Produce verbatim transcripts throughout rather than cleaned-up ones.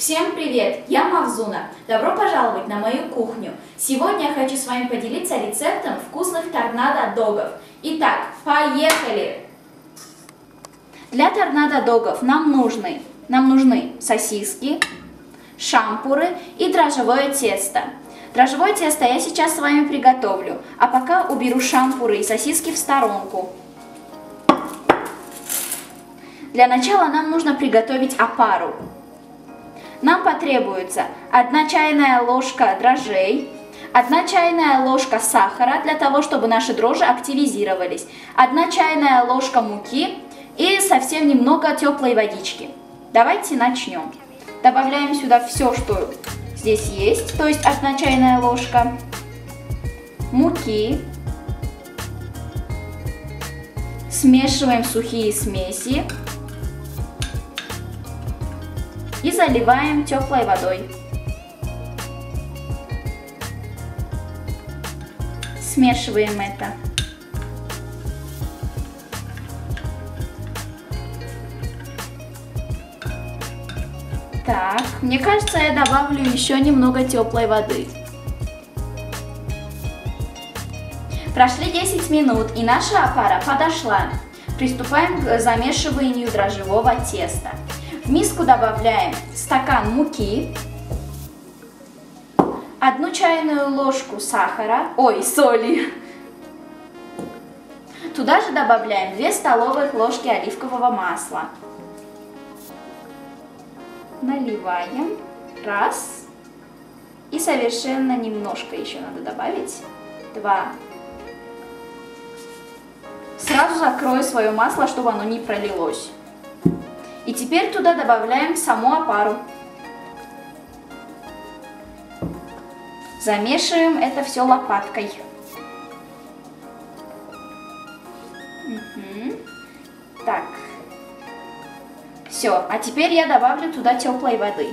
Всем привет! Я Мавзуна. Добро пожаловать на мою кухню. Сегодня я хочу с вами поделиться рецептом вкусных торнадо-догов. Итак, поехали! Для торнадо-догов нам нужны, нам нужны сосиски, шампуры и дрожжевое тесто. Дрожжевое тесто я сейчас с вами приготовлю, а пока уберу шампуры и сосиски в сторонку. Для начала нам нужно приготовить опару. Нам потребуется одна чайная ложка дрожжей, одна чайная ложка сахара для того, чтобы наши дрожжи активизировались, одна чайная ложка муки и совсем немного теплой водички. Давайте начнем. Добавляем сюда все, что здесь есть, то есть одна чайная ложка муки. Смешиваем сухие смеси. И заливаем теплой водой. Смешиваем это. Так, мне кажется, я добавлю еще немного теплой воды. Прошли десять минут, и наша опара подошла. Приступаем к замешиванию дрожжевого теста. В миску добавляем стакан муки, одну чайную ложку сахара, ой, соли. Туда же добавляем две столовых ложки оливкового масла. Наливаем. Раз. И совершенно немножко еще надо добавить. Два. Сразу закрою свое масло, чтобы оно не пролилось. И теперь туда добавляем саму опару. Замешиваем это все лопаткой. Угу. Так. Все. А теперь я добавлю туда теплой воды.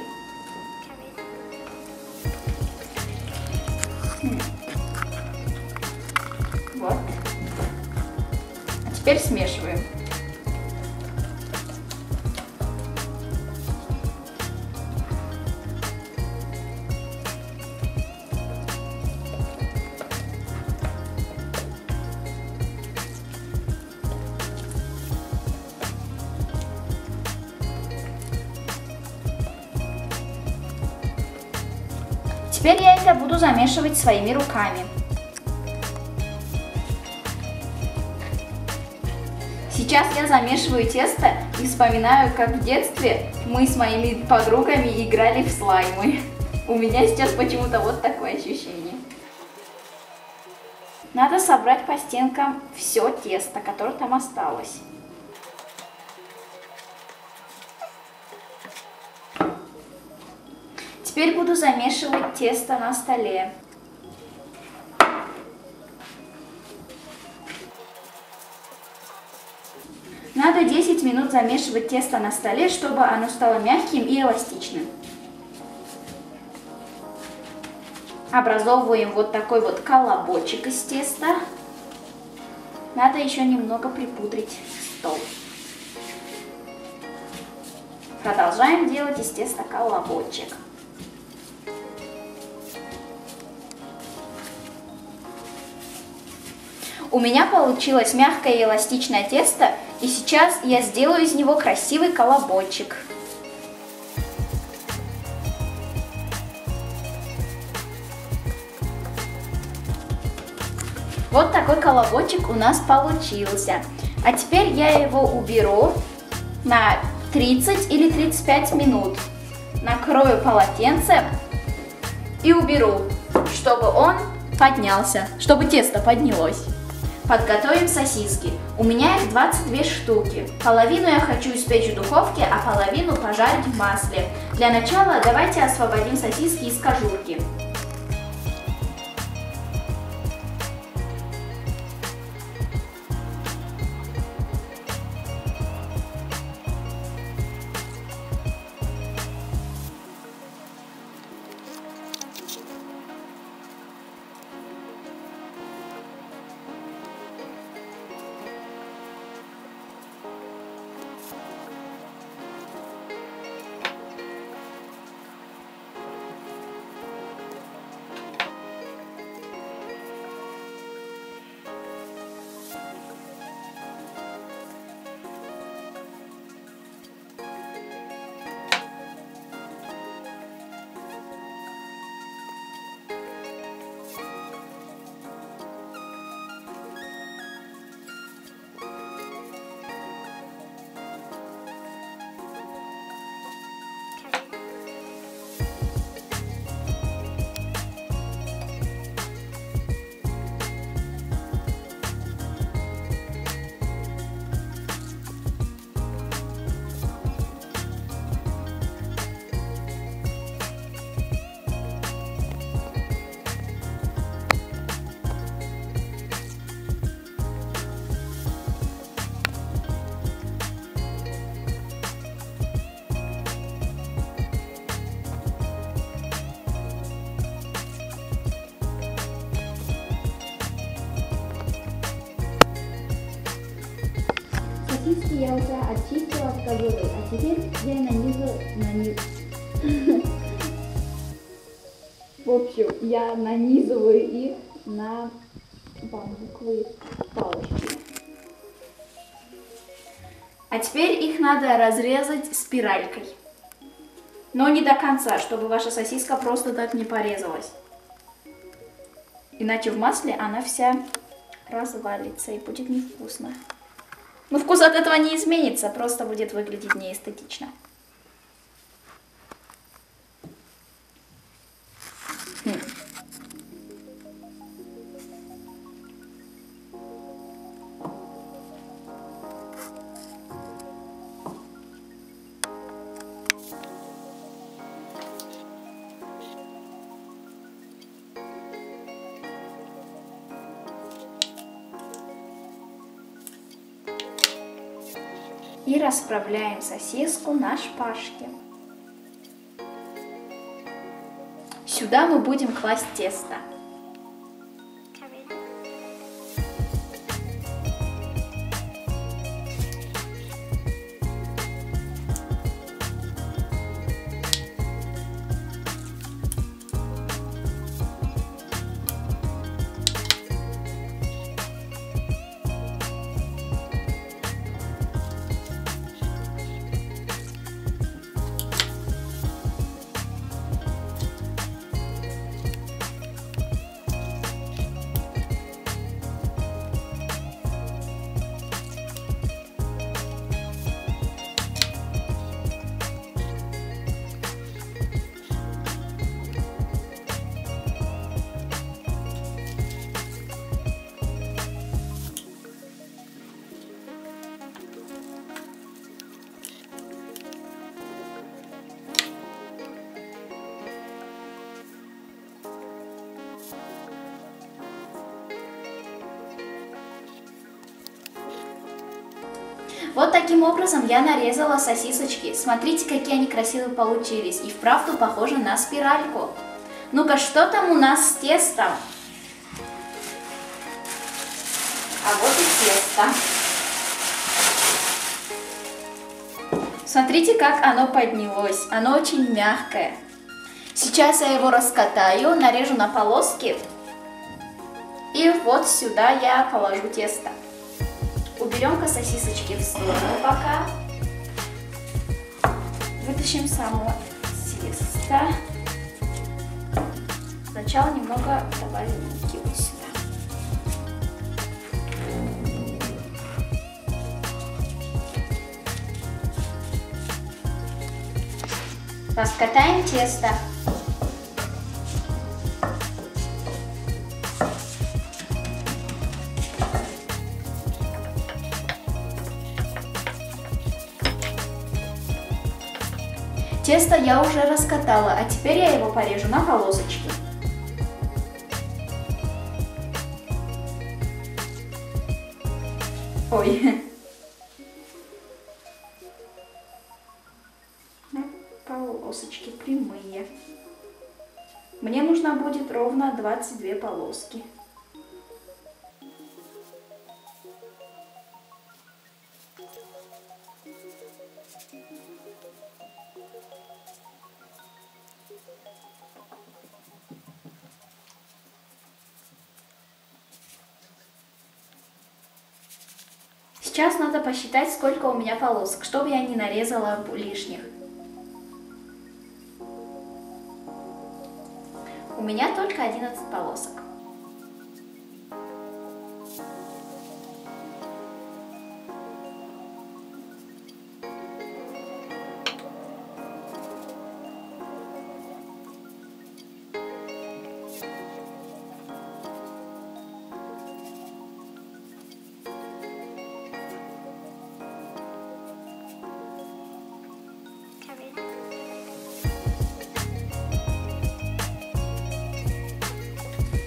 Вот. А теперь смешиваем. Теперь я это буду замешивать своими руками. Сейчас я замешиваю тесто и вспоминаю, как в детстве мы с моими подругами играли в слаймы. У меня сейчас почему-то вот такое ощущение. Надо собрать по стенкам все тесто, которое там осталось. Теперь буду замешивать тесто на столе. Надо десять минут замешивать тесто на столе, чтобы оно стало мягким и эластичным. Образовываем вот такой вот колобочек из теста. Надо еще немного припудрить стол. Продолжаем делать из теста колобочек. У меня получилось мягкое и эластичное тесто, и сейчас я сделаю из него красивый колобочек. Вот такой колобочек у нас получился. А теперь я его уберу на тридцать или тридцать пять минут. Накрою полотенцем и уберу, чтобы он поднялся, чтобы тесто поднялось. Подготовим сосиски. У меня их двадцать две штуки. Половину я хочу испечь в духовке, а половину пожарить в масле. Для начала давайте освободим сосиски из кожурки. Практически я уже очистила от ковров, а теперь я нанизу наниз... В общем, я нанизываю их на бамбуковые палочки. А теперь их надо разрезать спиралькой. Но не до конца, чтобы ваша сосиска просто так не порезалась. Иначе в масле она вся развалится и будет невкусно. Но вкус от этого не изменится, просто будет выглядеть неэстетично. Хм. И расправляем сосиску на шпажке. Сюда мы будем класть тесто. Вот таким образом я нарезала сосисочки. Смотрите, какие они красивые получились. И вправду похожи на спиральку. Ну-ка, что там у нас с тестом? А вот и тесто. Смотрите, как оно поднялось. Оно очень мягкое. Сейчас я его раскатаю, нарежу на полоски. И вот сюда я положу тесто. Уберем-ка сосисочки в сторону пока. Вытащим само тесто. Сначала немного добавим муки вот сюда. Раскатаем тесто. Тесто я уже раскатала, а теперь я его порежу на полосочки. Ой. На полосочки прямые. Мне нужно будет ровно двадцать две полоски. Сейчас надо посчитать, сколько у меня полосок, чтобы я не нарезала лишних. У меня только одиннадцать полосок.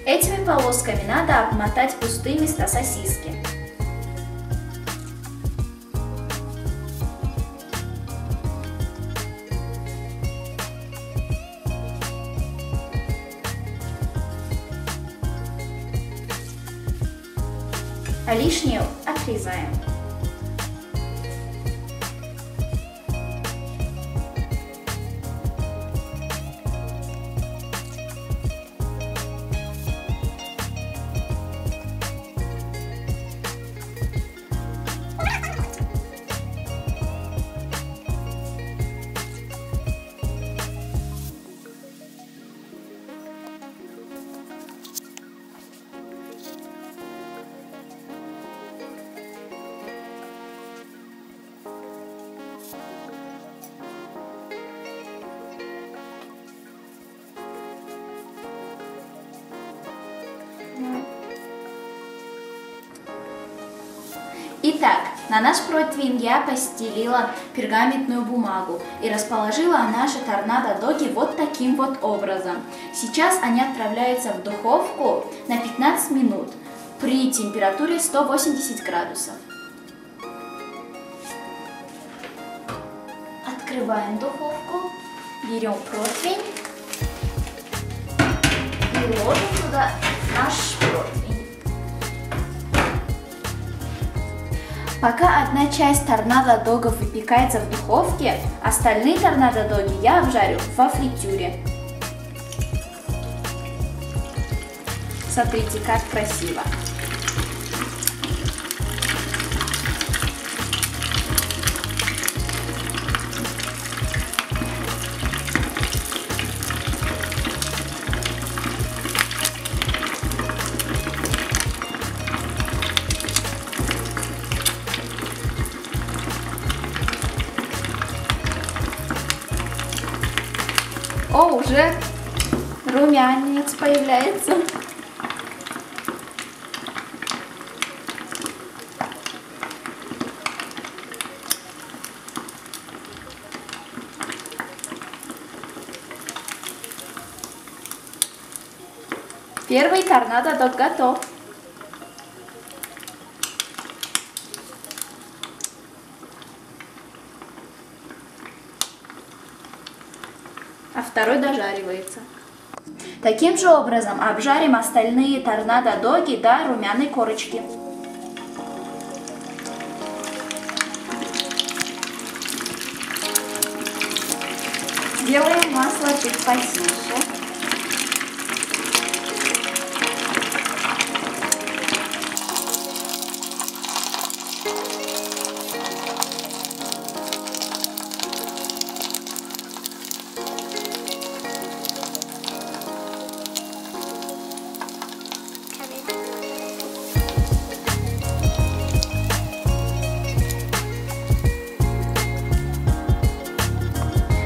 Этими полосками надо обмотать пустые места сосиски. А лишнее отрезаем. Итак, на наш противень я постелила пергаментную бумагу и расположила наши торнадо-доги вот таким вот образом. Сейчас они отправляются в духовку на пятнадцать минут при температуре сто восемьдесят градусов. Открываем духовку, берем противень и ложим туда наш противень. Пока одна часть торнадо-догов выпекается в духовке, остальные торнадо-доги я обжарю во фритюре. Смотрите, как красиво! О, уже румянец появляется. Первый торнадо-дог готов. А второй дожаривается. Таким же образом обжарим остальные торнадо-доги до румяной корочки. Делаем масло чуть потише.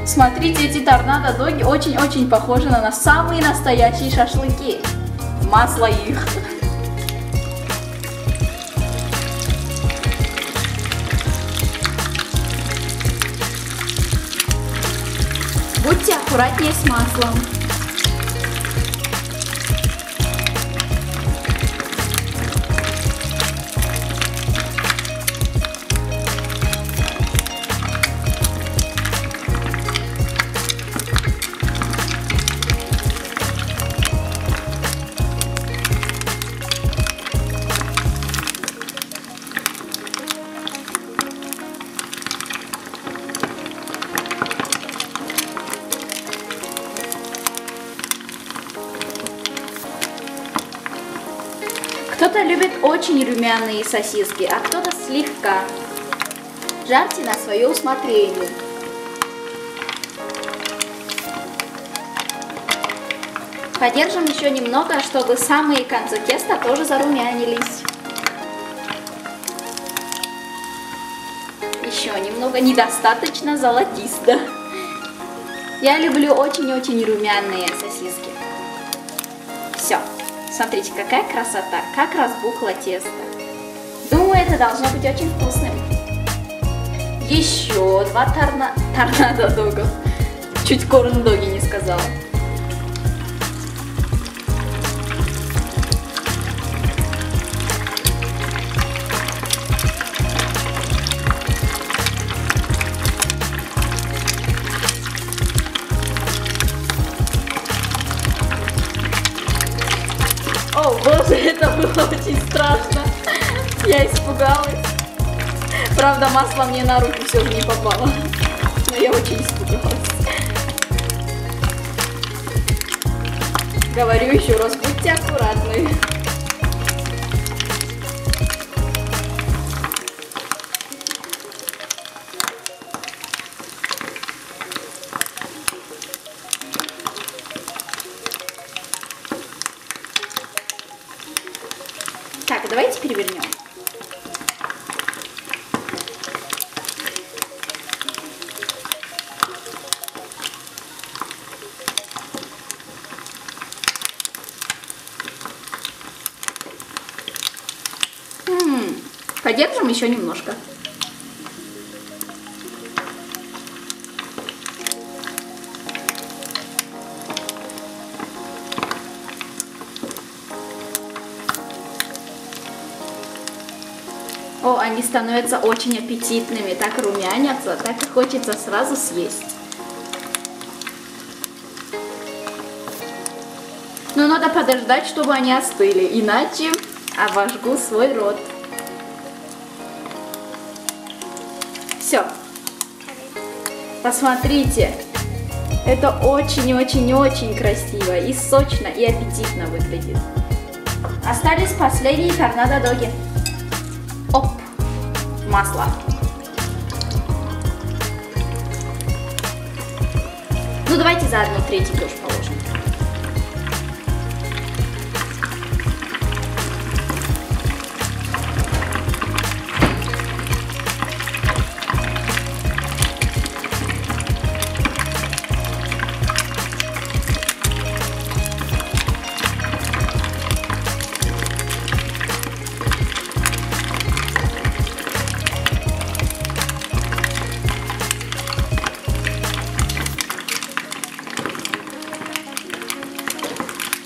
Смотрите, эти торнадо-доги очень-очень похожи на самые настоящие шашлыки. Масло их. Будьте аккуратнее с маслом. Кто-то любит очень румяные сосиски, а кто-то слегка. Жарьте на свое усмотрение. Подержим еще немного, чтобы самые концы теста тоже зарумянились. Еще немного, недостаточно золотисто. Я люблю очень-очень румяные сосиски. Все. Смотрите, какая красота, как разбухло тесто. Думаю, это должно быть очень вкусным. Еще два торна... торнадо-дога. Чуть корн-доги не сказала. О, боже, это было очень страшно. Я испугалась. Правда, масло мне на руки все же не попало. Но я очень испугалась. Говорю еще раз, будьте аккуратны. Так, давайте перевернем. Подержим еще немножко. О, они становятся очень аппетитными, так румянятся, так и хочется сразу съесть. Но надо подождать, чтобы они остыли, иначе обожгу свой рот. Все. Посмотрите, это очень-очень-очень красиво и сочно, и аппетитно выглядит. Остались последние торнадо-доги. Оп! Масло. Ну давайте заодно третий тоже положим.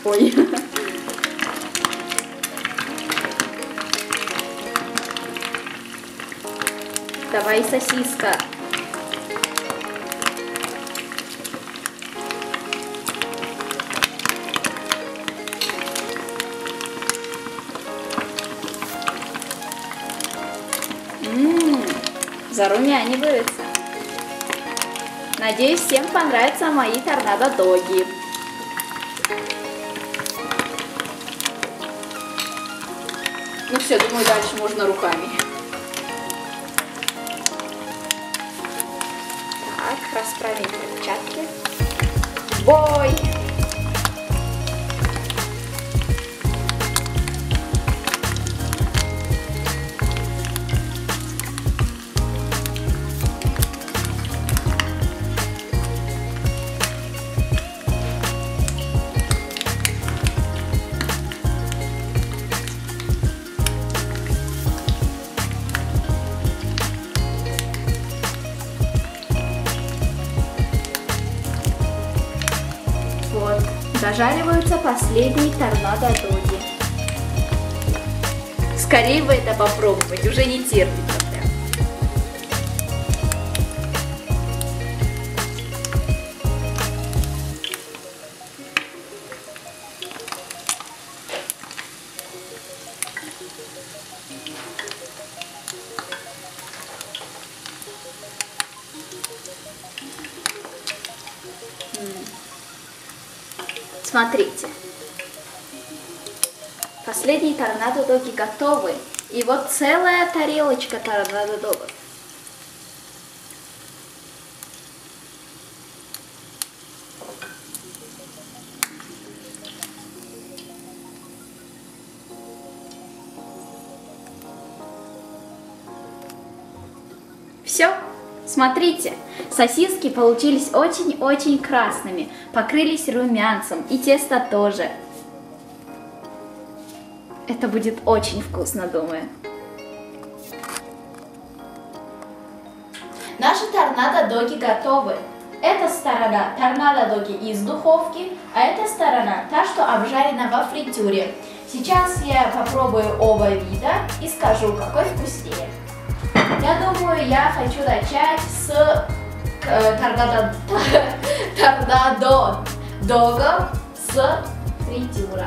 Ой. Давай, сосиска. Ммм, зарумянивается. Надеюсь, всем понравятся мои торнадо-доги. Ну все, думаю, дальше можно руками. Так, расправим перчатки. Бой! Дожариваются последние торнадо-доги. Скорее бы это попробовать, уже не терпится прям. Смотрите, последние торнадо-доги готовы. И вот целая тарелочка торнадо-догов. Все. Смотрите, сосиски получились очень-очень красными, покрылись румянцем, и тесто тоже. Это будет очень вкусно, думаю. Наши торнадо-доги готовы. Эта сторона торнадо-доги из духовки, а эта сторона та, что обжарена во фритюре. Сейчас я попробую оба вида и скажу, какой вкуснее. Я думаю, я хочу начать с торнадо, торнадо догов с фритюра.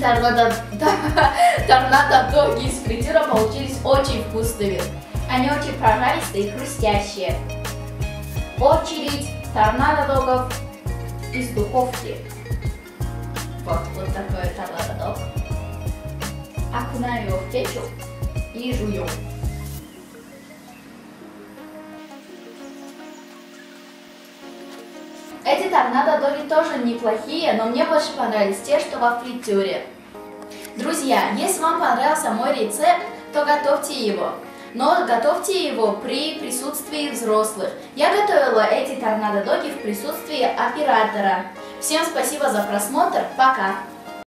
Торнадо, торнадо доги из фритюра получились очень вкусными. Они очень прожаристые и хрустящие. Очередь торнадо-догов из духовки. Вот, вот такой торнадо-дог. Окунаем его в кетчуп и жуем. Эти торнадо-доги тоже неплохие, но мне больше понравились те, что во фритюре. Друзья, если вам понравился мой рецепт, то готовьте его. но готовьте его при присутствии взрослых. Я готовила эти торнадо-доги в присутствии оператора. Всем спасибо за просмотр, пока!